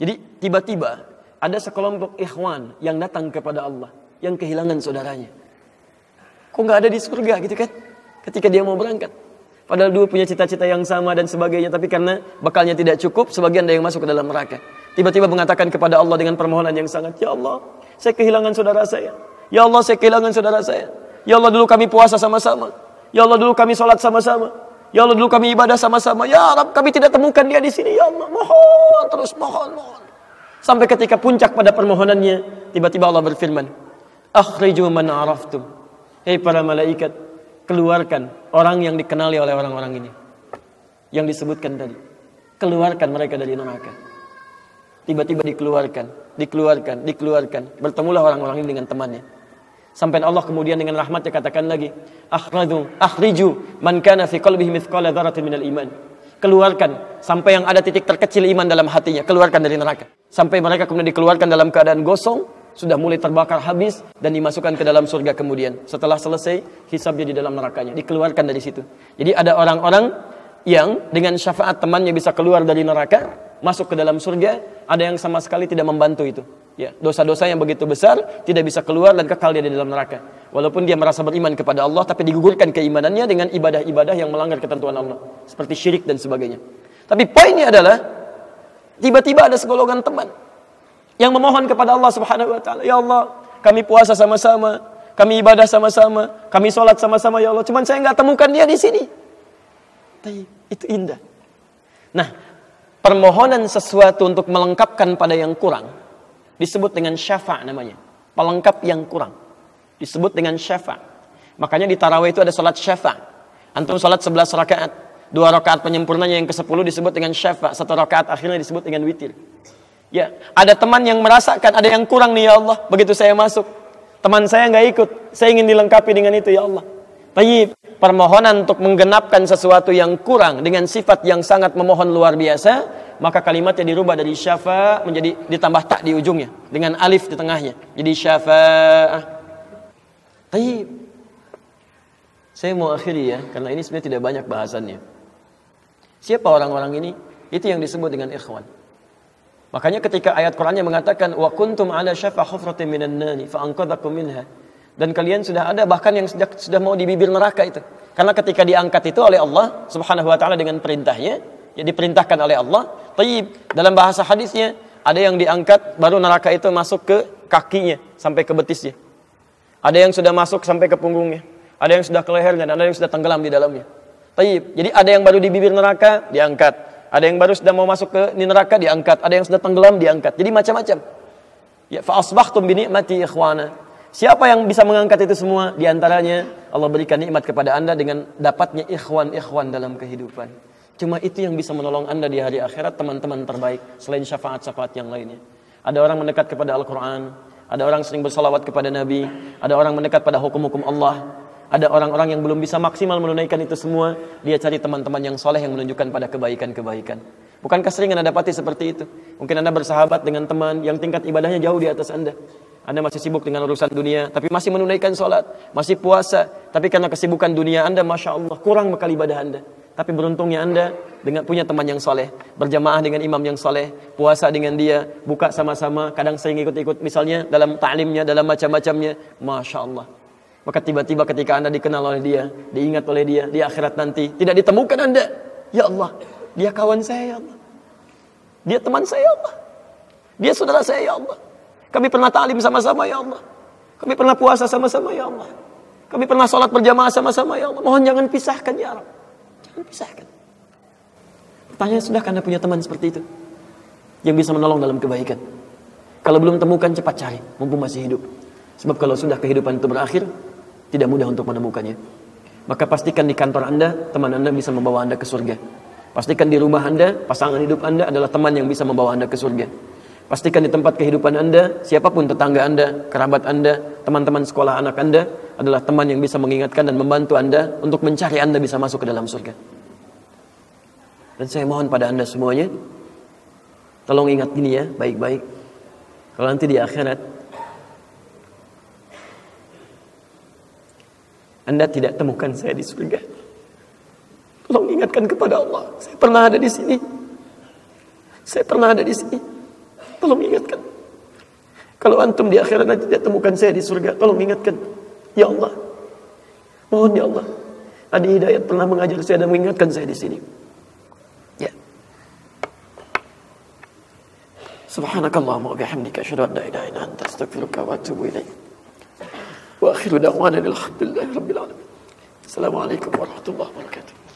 Jadi tiba-tiba ada sekelompok ikhwan yang datang kepada Allah, yang kehilangan saudaranya. Kok gak ada di surga gitu kan? Ketika dia mau berangkat. Padahal dua punya cita-cita yang sama dan sebagainya. Tapi karena bakalnya tidak cukup, sebagian ada yang masuk ke dalam neraka. Tiba-tiba mengatakan kepada Allah dengan permohonan yang sangat, "Ya Allah, saya kehilangan saudara saya. Ya Allah, saya kehilangan saudara saya. Ya Allah, dulu kami puasa sama-sama. Ya Allah, dulu kami sholat sama-sama. Ya Allah, dulu kami ibadah sama-sama. Ya Rabb, kami tidak temukan dia di sini. Ya Allah, mohon terus, mohon." Sampai ketika puncak pada permohonannya, tiba-tiba Allah berfirman, "Akhriju man araftum." Hei para malaikat, keluarkan orang yang dikenali oleh orang-orang ini, yang disebutkan tadi. Keluarkan mereka dari neraka. Tiba-tiba dikeluarkan. Bertemulah orang-orang ini dengan temannya. Sampai Allah kemudian dengan rahmatnya katakan lagi, "Akhriju man kana fi qalbihi mithqala dzarratin minal iman." Keluarkan sampai yang ada titik terkecil iman dalam hatinya, keluarkan dari neraka. Sampai mereka kemudian dikeluarkan dalam keadaan gosong, sudah mulai terbakar habis dan dimasukkan ke dalam surga kemudian. Setelah selesai hisabnya di dalam nerakanya, dikeluarkan dari situ. Jadi ada orang-orang yang dengan syafaat temannya bisa keluar dari neraka, masuk ke dalam surga, ada yang sama sekali tidak membantu itu. Ya, dosa-dosa yang begitu besar tidak bisa keluar dan kekal dia di dalam neraka. Walaupun dia merasa beriman kepada Allah, tapi digugurkan keimanannya dengan ibadah-ibadah yang melanggar ketentuan Allah, seperti syirik dan sebagainya. Tapi poinnya adalah tiba-tiba ada segolongan teman yang memohon kepada Allah Subhanahu wa taala, "Ya Allah, kami puasa sama-sama, kami ibadah sama-sama, kami sholat sama-sama ya Allah, cuman saya nggak temukan dia di sini." Itu indah. Nah, permohonan sesuatu untuk melengkapkan pada yang kurang disebut dengan syafa' namanya. Pelengkap yang kurang disebut dengan syafa'. Makanya di tarawih itu ada salat syafa'. Antum salat 11 rakaat, 2 rakaat penyempurnanya yang ke-10 disebut dengan syafa', 1 rakaat akhirnya disebut dengan witir. Ya, ada teman yang merasakan ada yang kurang nih, ya Allah, begitu saya masuk teman saya nggak ikut, saya ingin dilengkapi dengan itu ya Allah. Tapi permohonan untuk menggenapkan sesuatu yang kurang dengan sifat yang sangat memohon luar biasa, maka kalimatnya dirubah dari syafa' menjadi ditambah tak di ujungnya dengan alif di tengahnya. Jadi syafa'ah. Taib. Saya mau akhiri ya, karena ini sebenarnya tidak banyak bahasannya. Siapa orang-orang ini? Itu yang disebut dengan ikhwan. Makanya ketika ayat Qur'annya mengatakan wa kuntum ala syafa' hufratin minan nani fa anqadhakum minha. Dan kalian sudah ada bahkan yang sudah mau di bibir neraka itu. Karena ketika diangkat itu oleh Allah Subhanahu wa taala dengan perintahnya, ya diperintahkan oleh Allah. Taib, dalam bahasa hadisnya ada yang diangkat baru neraka itu masuk ke kakinya sampai ke betisnya. Ada yang sudah masuk sampai ke punggungnya. Ada yang sudah ke lehernya dan ada yang sudah tenggelam di dalamnya. Taib, jadi ada yang baru di bibir neraka diangkat. Ada yang baru sudah mau masuk ke neraka diangkat. Ada yang sudah tenggelam diangkat. Jadi macam-macam. Ya fa asbahtum bi ni'mati ikhwana. Siapa yang bisa mengangkat itu semua? Di antaranya Allah berikan nikmat kepada anda dengan dapatnya ikhwan-ikhwan dalam kehidupan. Cuma itu yang bisa menolong anda di hari akhirat, teman-teman terbaik. Selain syafaat-syafaat yang lainnya, ada orang mendekat kepada Al-Quran, ada orang sering bersalawat kepada Nabi, ada orang mendekat pada hukum-hukum Allah. Ada orang-orang yang belum bisa maksimal menunaikan itu semua, dia cari teman-teman yang soleh yang menunjukkan pada kebaikan-kebaikan. Bukankah sering anda dapati seperti itu? Mungkin anda bersahabat dengan teman yang tingkat ibadahnya jauh di atas anda. Anda masih sibuk dengan urusan dunia, tapi masih menunaikan sholat, masih puasa. Tapi karena kesibukan dunia anda, Masya Allah, kurang bekal ibadah anda. Tapi beruntungnya anda dengan punya teman yang soleh, berjamaah dengan imam yang soleh, puasa dengan dia, buka sama-sama, kadang sering ikut-ikut misalnya dalam ta'limnya, dalam macam-macamnya. Masya Allah. Maka tiba-tiba ketika anda dikenal oleh dia, diingat oleh dia, di akhirat nanti, tidak ditemukan anda. Ya Allah, dia kawan saya ya Allah. Dia teman saya ya Allah. Dia saudara saya ya Allah. Kami pernah ta'lim sama-sama ya Allah. Kami pernah puasa sama-sama ya Allah. Kami pernah sholat berjamaah sama-sama ya Allah. Mohon jangan pisahkan ya Rabb. Jangan pisahkan. Pertanyaan, sudah anda punya teman seperti itu? Yang bisa menolong dalam kebaikan. Kalau belum temukan, cepat cari. Mumpung masih hidup. Sebab kalau sudah kehidupan itu berakhir, tidak mudah untuk menemukannya. Maka pastikan di kantor anda, teman anda bisa membawa anda ke surga. Pastikan di rumah anda, pasangan hidup anda adalah teman yang bisa membawa anda ke surga. Pastikan di tempat kehidupan anda, siapapun tetangga anda, kerabat anda, teman-teman sekolah anak anda adalah teman yang bisa mengingatkan dan membantu anda untuk mencari anda bisa masuk ke dalam surga. Dan saya mohon pada anda semuanya, tolong ingat gini ya, baik-baik. Kalau nanti di akhirat, anda tidak temukan saya di surga, tolong ingatkan kepada Allah, saya pernah ada di sini. Tolong ingatkan. Kalau antum di akhirat nanti tidak temukan saya di surga, tolong ingatkan. Ya Allah, mohon ya Allah, Adi Hidayat pernah mengajar saya dan mengingatkan saya di sini. Ya. Subhanakallahumma wa bihamdika asyhadu an la ilaha illa anta astaghfiruka wa atubu ilaik. Wa akhiru da'wana alhamdulillahi rabbil alamin. Assalamualaikum warahmatullahi wabarakatuh.